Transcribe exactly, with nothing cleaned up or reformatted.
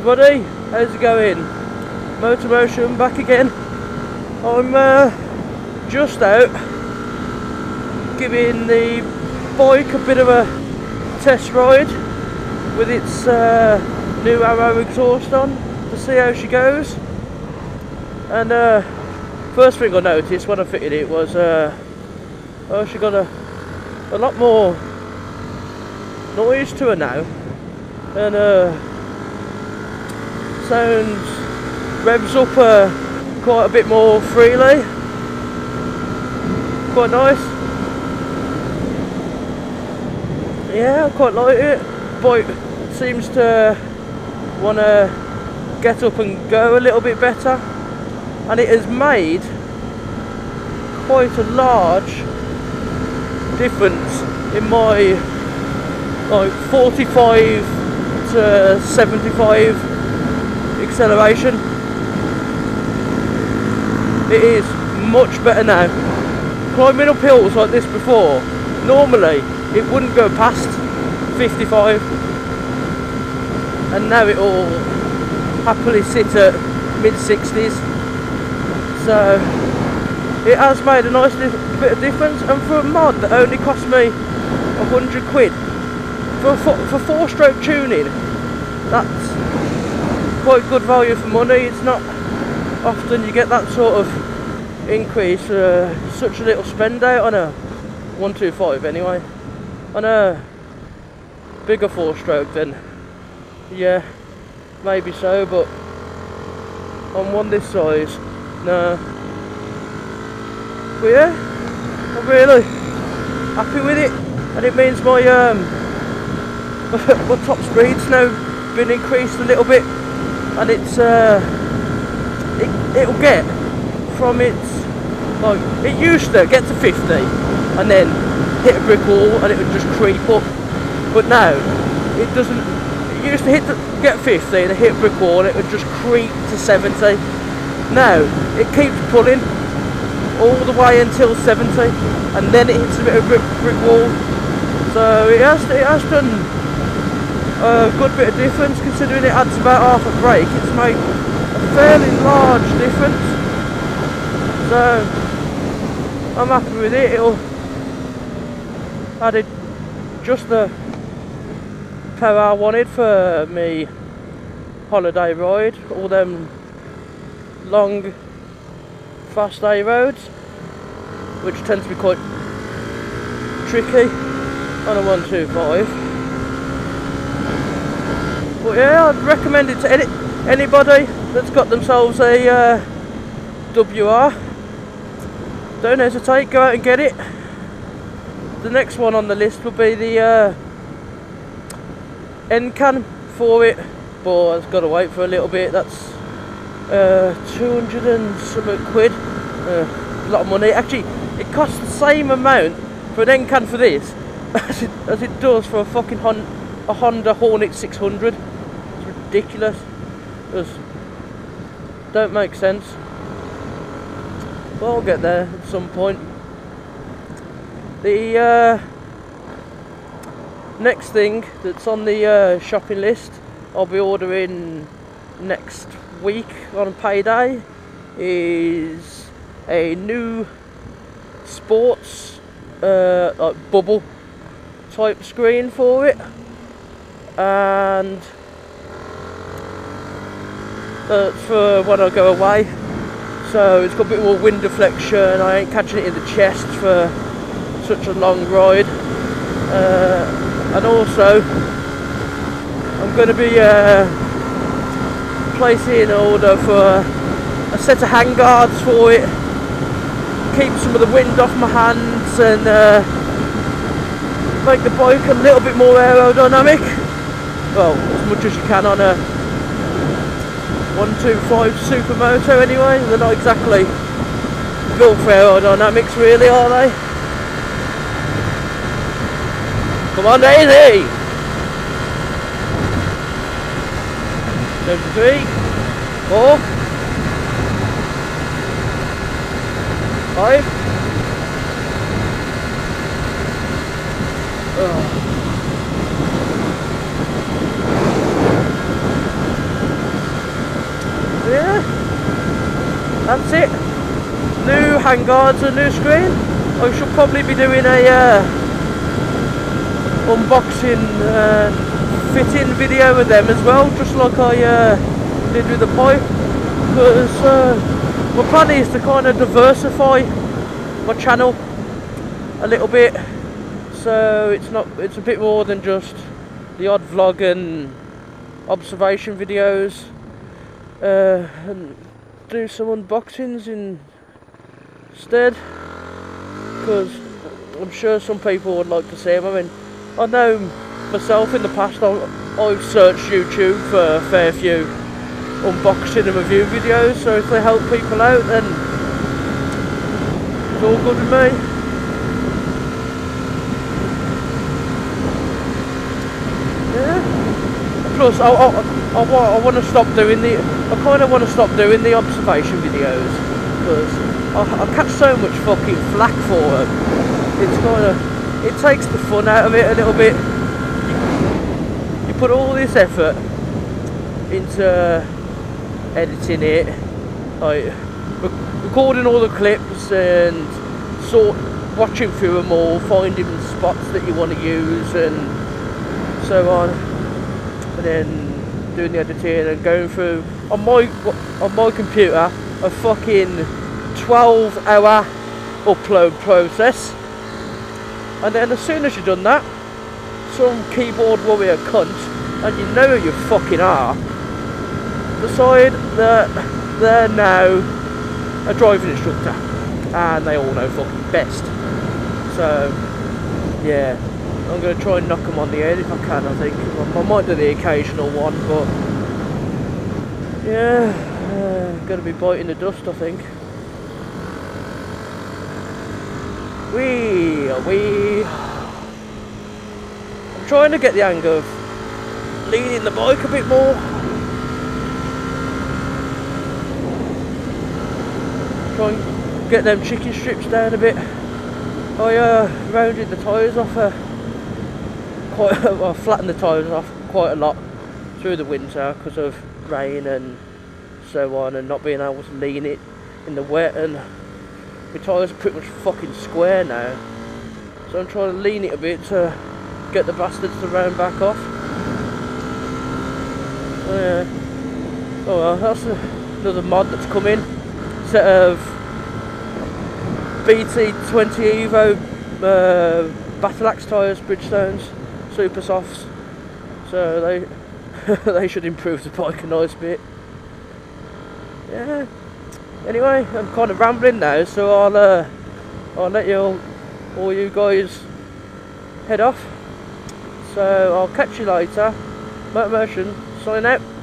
everybody, how's it going? Motor Motion back again. I'm uh, just out giving the bike a bit of a test ride with its uh, new Arrow exhaust on to see how she goes. And uh, first thing I noticed when I fitted it was uh, oh, she got a, a lot more noise to her now, and uh, sounds revs up uh, quite a bit more freely. Quite nice. Yeah, I quite like it. Bike seems to want to get up and go a little bit better, and it has made quite a large difference in my like forty-five to seventy-five acceleration. It is much better now. Climbing up hills like this before, normally it wouldn't go past fifty-five, and now it will happily sit at mid sixties. So it has made a nice bit of difference, and for a mod that only cost me a hundred quid for four, for four stroke tuning, that's quite good value for money. It's not often you get that sort of increase for uh, such a little spend out on a one twenty-five anyway. On a bigger four stroke then, yeah, maybe so, but on one this size, no. But yeah, I'm really happy with it, and it means my um my top speed's now been increased a little bit, and it's uh it, it'll get from its like it used to get to fifty and then hit a brick wall and it would just creep up, but now it doesn't. It used to hit the, get fifty and hit a brick wall and it would just creep to seventy. Now it keeps pulling all the way until seventy and then it hits a bit of brick, brick wall. So it has it has done a good bit of difference, considering it adds about half a brake. It's made a fairly large difference, so I'm happy with it. It'll added just the power I wanted for me holiday ride, all them long fast day roads, which tends to be quite tricky on a one twenty-five. But yeah, I'd recommend it to any, anybody that's got themselves a uh, W R. Don't hesitate, go out and get it. The next one on the list will be the uh, N C A N for it, but it's got to wait for a little bit. That's uh, two hundred and something quid, uh, a lot of money. Actually, it costs the same amount for an N C A N for this as it, as it does for a fucking Hon a Honda Hornet six hundred. It's ridiculous. It was, don't make sense. But I'll get there at some point. The uh, next thing that's on the uh, shopping list I'll be ordering next week on payday is a new sports uh, like bubble type screen for it, and that's for when I go away, so it's got a bit more wind deflection. I ain't catching it in the chest for such a long ride, uh, and also I'm going to be uh, placing an order for a set of hand guards for it, keep some of the wind off my hands, and uh, make the bike a little bit more aerodynamic, well, as much as you can on a one twenty-five Supermoto anyway. They're not exactly built for aerodynamics really, are they? Come on, Daisy! seventy-three, four, five. Oh. there. That's it. New handguards and new screen. I should probably be doing a uh, unboxing uh, fitting video with them as well, just like I uh, did with the pipe. Because uh, my plan is to kind of diversify my channel a little bit, so it's not it's a bit more than just the odd vlog and observation videos, uh, and do some unboxings instead, because I'm sure some people would like to see them. I mean, I know myself in the past I've searched YouTube for a fair few unboxing and review videos, so if they help people out, then it's all good with me. Yeah. Plus, I, I, I, I want to stop doing the. I kind of want to stop doing the observation videos, because I, I catch so much fucking flack for them. It's kind of. It takes the fun out of it a little bit. You, you put all this effort into editing it, like rec recording all the clips and sort watching through them all, finding spots that you want to use and so on, and then doing the editing and going through on my on my computer a fucking twelve hour upload process, and then as soon as you've done that, some keyboard warrior cunt, and you know who you fucking are, decide that they're now a driving instructor, and they all know fucking best. So yeah, I'm going to try and knock them on the head if I can. I think I might do the occasional one, but yeah, uh, going to be biting the dust, I think. Wee wee. I'm trying to get the angle of leaning the bike a bit more. Try and get them chicken strips down a bit. I uh, rounded the tyres off uh, quite, well, flattened the tyres off quite a lot through the winter because of rain and so on, and not being able to lean it in the wet, and my tyres are pretty much fucking square now, so I'm trying to lean it a bit to get the bastards to round back off. Uh, oh well, that's a, another mod that's come in, set of B T twenty EVO uh, Battleaxe tyres, Bridgestones, super softs, so they they should improve the bike a nice bit. Yeah. Anyway, I'm kind of rambling now, so I'll uh, I'll let you all, all you guys head off. So I'll catch you later. Motor Motion, sign out.